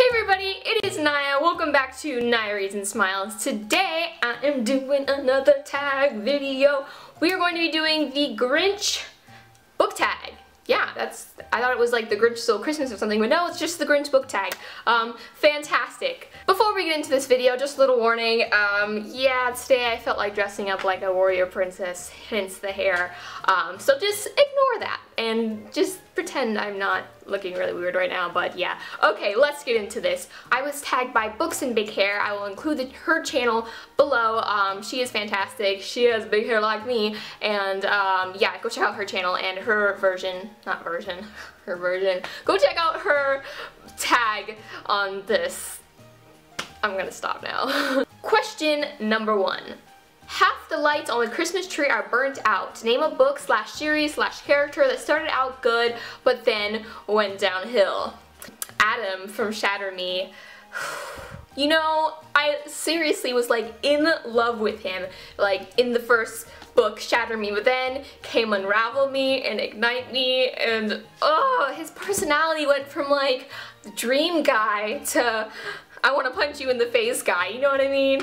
Hey everybody, it is Naya. Welcome back to Naya Reads and Smiles. Today I am doing another tag video. We are going to be doing the Grinch book tag. Yeah, that's, I thought it was like the Grinch Stole Christmas or something, but no, it's just the Grinch book tag. Fantastic. Before we get into this video, just a little warning. Yeah, today I felt like dressing up like a warrior princess, hence the hair. So just ignore that and just pretend I'm not looking really weird right now, but yeah. Okay, let's get into this. I was tagged by Books and Big Hair. I will include her channel below. She is fantastic. She has big hair like me, and yeah, go check out her channel and her version, not version, her version. Go check out her tag on this. I'm gonna stop now. Question number one. Half the lights on the Christmas tree are burnt out. Name a book / series / character that started out good but then went downhill. Adam from Shatter Me. You know, I seriously was like in love with him, like in the first book, Shatter Me, but then came Unravel Me and Ignite Me, and oh, his personality went from like dream guy to I want to punch you in the face guy, you know what I mean?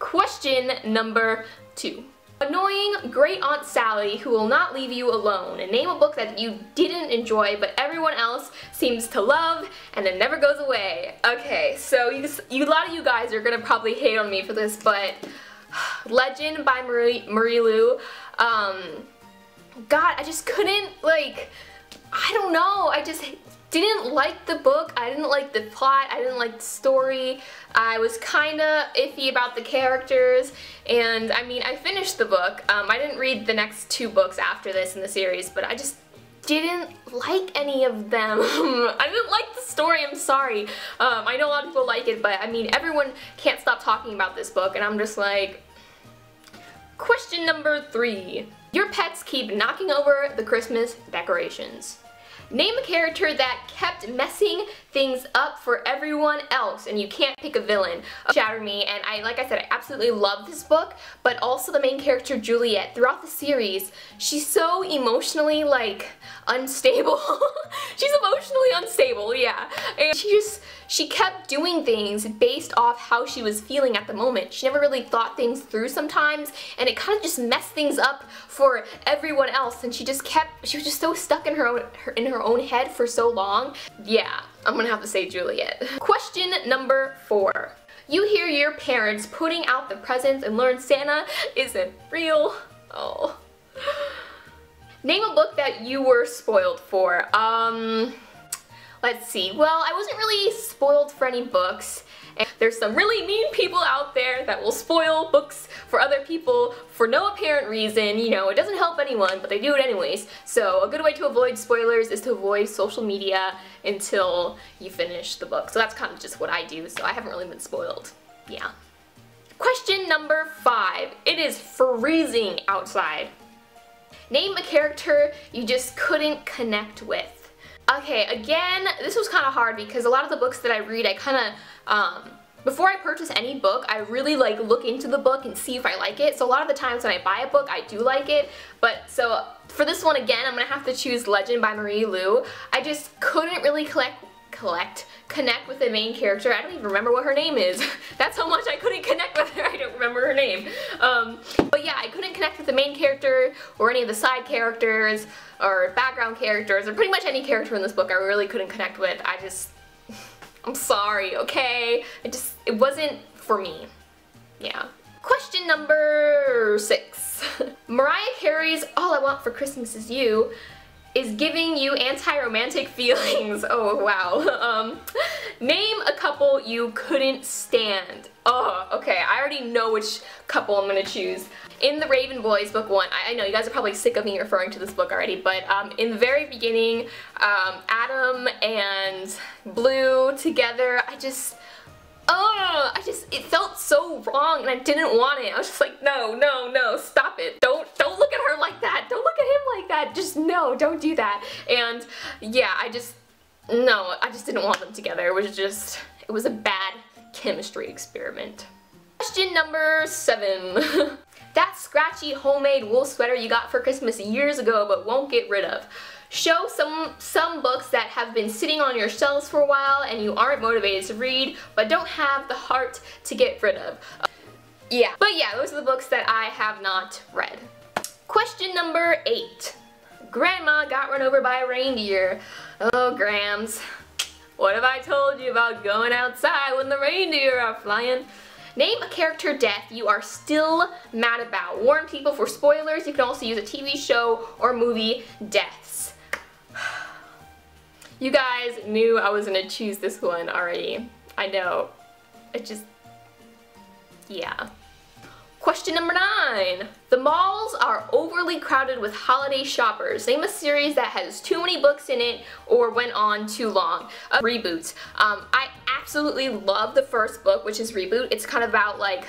Question number two. Annoying Great Aunt Sally who will not leave you alone. Name a book that you didn't enjoy but everyone else seems to love and it never goes away. Okay, so a lot of you guys are gonna probably hate on me for this, but Legend by Marie Lu. God, I just couldn't, like, I don't know, I just didn't like the book, I didn't like the plot, I didn't like the story, I was kinda iffy about the characters, and I mean, I finished the book. I didn't read the next two books after this in the series, but I just didn't like any of them. I didn't like the story, I'm sorry. I know a lot of people like it, but I mean, everyone can't stop talking about this book, and I'm just like... Question number three. Your pets keep knocking over the Christmas decorations. Name a character that kept messing things up for everyone else, and you can't pick a villain. Shatter Me, and I, like I said, I absolutely love this book, but also the main character, Juliet, throughout the series, she's so emotionally, like, unstable. She's emotionally unstable, yeah. And she kept doing things based off how she was feeling at the moment. She never really thought things through sometimes, and it kind of just messed things up for everyone else, and she was just so stuck in her own head for so long. Yeah, I'm gonna have to say Juliet. Question number four. You hear your parents putting out the presents and learn Santa isn't real. Oh. Name a book that you were spoiled for. Let's see. Well, I wasn't really spoiled for any books. And there's some really mean people out there that will spoil books for other people for no apparent reason. You know, it doesn't help anyone, but they do it anyways. So a good way to avoid spoilers is to avoid social media until you finish the book. So that's kind of just what I do, so I haven't really been spoiled. Yeah. Question number five. It is freezing outside. Name a character you just couldn't connect with. Okay, again, this was kind of hard because a lot of the books that I read, I kind of, before I purchase any book, I really like look into the book and see if I like it. So a lot of the times when I buy a book, I do like it. But so for this one, again, I'm going to have to choose Legend by Marie Lu. I just couldn't really connect with the main character. I don't even remember what her name is. That's how much I couldn't connect with her. I don't remember her name. But yeah, I couldn't connect with the main character or any of the side characters or background characters or pretty much any character in this book I really couldn't connect with. I'm sorry, okay? It wasn't for me. Yeah. Question number six. Mariah Carey's All I Want for Christmas Is You is giving you anti-romantic feelings. Oh, wow. Name a couple you couldn't stand. Oh, okay, I already know which couple I'm gonna choose. In The Raven Boys, book one, I know you guys are probably sick of me referring to this book already, but in the very beginning, Adam and Blue together, it felt so wrong and I didn't want it. I was just like, no, no, no, stop it. Don't look at her like that. Don't look at him like that. Just no, don't do that. And yeah, I just didn't want them together. It was a bad chemistry experiment. Question number seven. That scratchy homemade wool sweater you got for Christmas years ago but won't get rid of. Show some books that have been sitting on your shelves for a while and you aren't motivated to read, but don't have the heart to get rid of. Yeah. But yeah, those are the books that I have not read. Question number 8. Grandma got run over by a reindeer. Oh, Grams. What have I told you about going outside when the reindeer are flying? Name a character death you are still mad about. Warn people for spoilers. You can also use a TV show or movie deaths. You guys knew I was gonna choose this one already. I know. It just... yeah. Question number 9. The malls are overly crowded with holiday shoppers. Name a series that has too many books in it or went on too long. Reboot. I absolutely love the first book, which is Reboot. It's kind of about like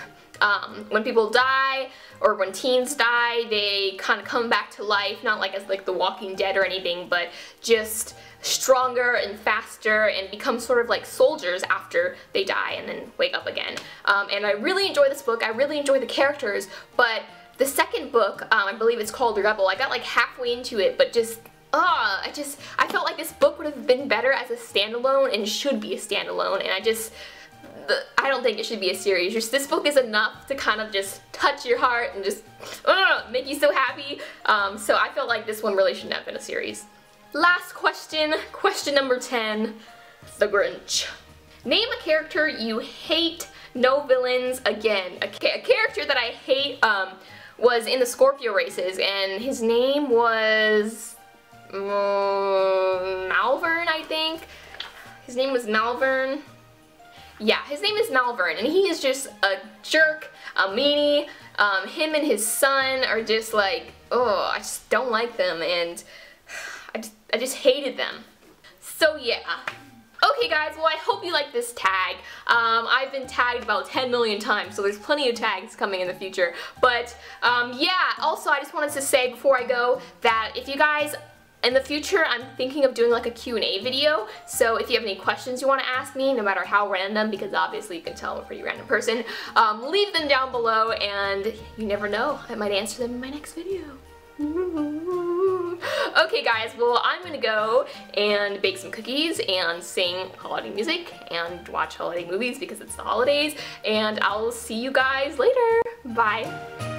when people die or when teens die, they kind of come back to life. Not like as like The Walking Dead or anything, but just stronger and faster and become sort of like soldiers after they die and then wake up again. And I really enjoy this book. I really enjoy the characters, but the second book, I believe it's called The Rebel, I got like halfway into it, but just, I felt like this book would have been better as a standalone and should be a standalone, and I don't think it should be a series. Just this book is enough to kind of just touch your heart and just make you so happy. So I felt like this one really shouldn't have been a series. Last question, question number 10, the Grinch. Name a character you hate, no villains again. A character that I hate was in the Scorpio Races, and his name was Malvern, I think. His name was Malvern. Yeah, his name is Malvern, and he is just a jerk, a meanie. Him and his son are just like, oh, I just don't like them, and I just hated them. So yeah. Okay guys, well I hope you like this tag. I've been tagged about 10 million times, so there's plenty of tags coming in the future. But yeah, also I just wanted to say before I go that if you guys, in the future, I'm thinking of doing like a Q&A video, so if you have any questions you want to ask me, no matter how random, because obviously you can tell I'm a pretty random person, leave them down below, and you never know, I might answer them in my next video. Okay guys, well I'm gonna go and bake some cookies and sing holiday music and watch holiday movies because it's the holidays, and I'll see you guys later. Bye.